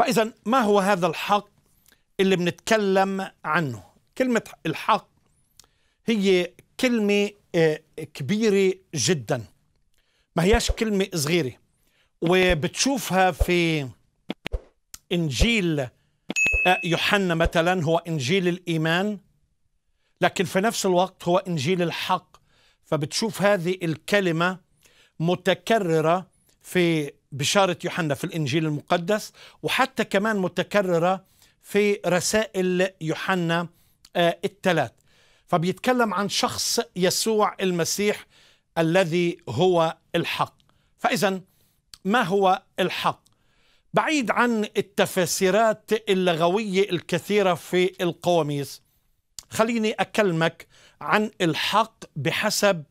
فإذا ما هو هذا الحق اللي بنتكلم عنه؟ كلمة الحق هي كلمة كبيرة جدا، ما هياش كلمة صغيرة، وبتشوفها في إنجيل يوحنا مثلا هو إنجيل الإيمان، لكن في نفس الوقت هو إنجيل الحق. فبتشوف هذه الكلمة متكررة في بشارة يوحنا في الإنجيل المقدس، وحتى كمان متكررة في رسائل يوحنا الثلاث. فبيتكلم عن شخص يسوع المسيح الذي هو الحق. فإذا ما هو الحق؟ بعيد عن التفسيرات اللغوية الكثيرة في القواميس، خليني أكلمك عن الحق بحسب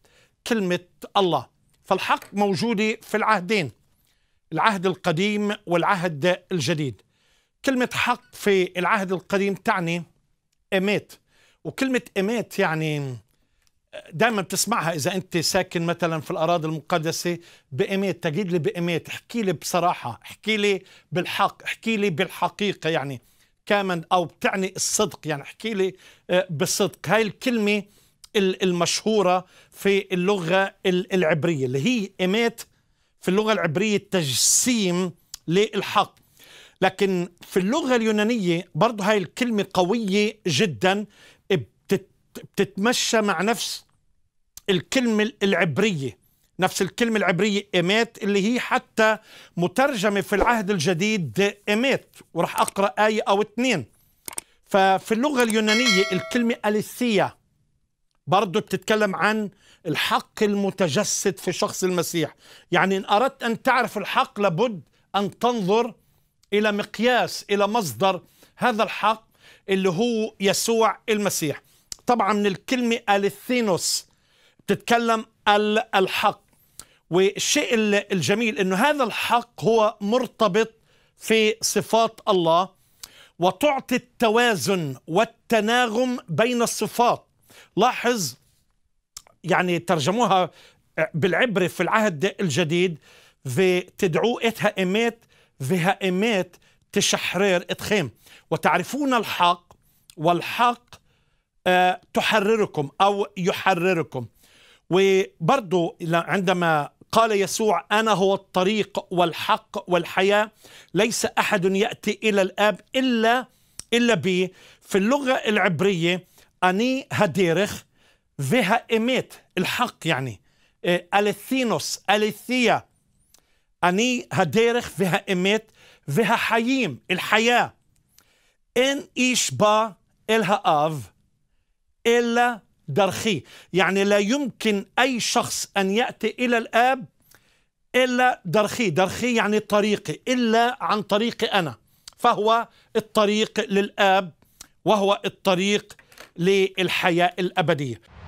كلمة الله. فالحق موجودة في العهدين، العهد القديم والعهد الجديد. كلمة حق في العهد القديم تعني اميت، وكلمة اميت يعني دائما بتسمعها إذا أنت ساكن مثلا في الأراضي المقدسة، بأميت تجيد لي بأميت، احكي لي بصراحة، احكي لي بالحق، احكي لي بالحقيقة يعني كامن، أو بتعني الصدق، يعني احكي لي بالصدق. هاي الكلمة المشهورة في اللغة العبرية اللي هي إيميت، في اللغة العبرية تجسيم للحق. لكن في اللغة اليونانية برضو هاي الكلمة قوية جدا، بتتمشى مع نفس الكلمة العبرية، نفس الكلمة العبرية إيميت اللي هي حتى مترجمة في العهد الجديد إيميت، وراح أقرأ آية أو اثنين. ففي اللغة اليونانية الكلمة أليثية برضو بتتكلم عن الحق المتجسد في شخص المسيح، يعني إن أردت أن تعرف الحق لابد أن تنظر إلى مقياس، إلى مصدر هذا الحق اللي هو يسوع المسيح. طبعا من الكلمة أليثينوس بتتكلم الحق، والشيء الجميل أنه هذا الحق هو مرتبط في صفات الله، وتعطي التوازن والتناغم بين الصفات. لاحظ يعني ترجموها بالعبري في العهد الجديد، فتدعو إتها إميت فيها إميت تشحرر إتخيم، وتعرفون الحق والحق تحرركم أو يحرركم. وبرضو عندما قال يسوع أنا هو الطريق والحق والحياة، ليس أحد يأتي إلى الآب إلا بي، في اللغة العبرية اني هديرخ فيها إميت الحق، يعني أليثينوس أليثية، اني هديرخ فيها إميت فيها حييم الحياة، إن إيش با إلها آف إلا درخي، يعني لا يمكن أي شخص أن يأتي إلى الآب إلا درخي، درخي يعني طريقي، إلا عن طريقي أنا، فهو الطريق للآب وهو الطريق للحياة الأبدية.